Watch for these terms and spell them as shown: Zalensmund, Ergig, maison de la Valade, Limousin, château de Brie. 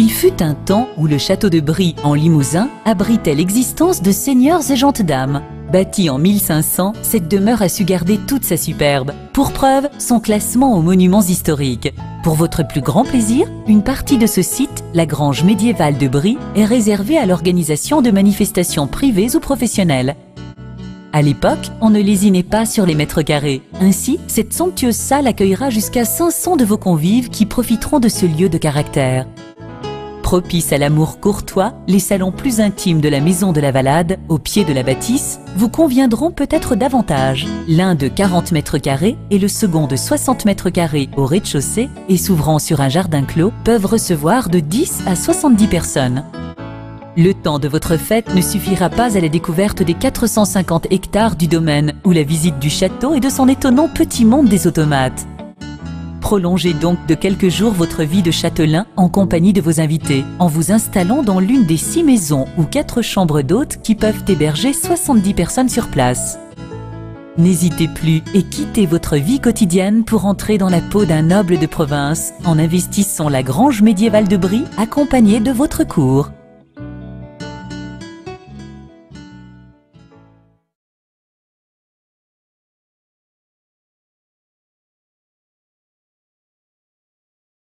Il fut un temps où le château de Brie, en Limousin, abritait l'existence de seigneurs et gentes-dames. Bâtie en 1500, cette demeure a su garder toute sa superbe. Pour preuve, son classement aux monuments historiques. Pour votre plus grand plaisir, une partie de ce site, la grange médiévale de Brie, est réservée à l'organisation de manifestations privées ou professionnelles. À l'époque, on ne lésinait pas sur les mètres carrés. Ainsi, cette somptueuse salle accueillera jusqu'à 500 de vos convives qui profiteront de ce lieu de caractère. Propice à l'amour courtois, les salons plus intimes de la maison de la Valade, au pied de la bâtisse, vous conviendront peut-être davantage. L'un de 40 mètres carrés et le second de 60 mètres carrés au rez-de-chaussée et s'ouvrant sur un jardin clos peuvent recevoir de 10 à 70 personnes. Le temps de votre fête ne suffira pas à la découverte des 450 hectares du domaine ou la visite du château et de son étonnant petit monde des automates. Prolongez donc de quelques jours votre vie de châtelain en compagnie de vos invités, en vous installant dans l'une des 6 maisons ou 4 chambres d'hôtes qui peuvent héberger 70 personnes sur place. N'hésitez plus et quittez votre vie quotidienne pour entrer dans la peau d'un noble de province en investissant la grange médiévale de Brie accompagnée de votre cour.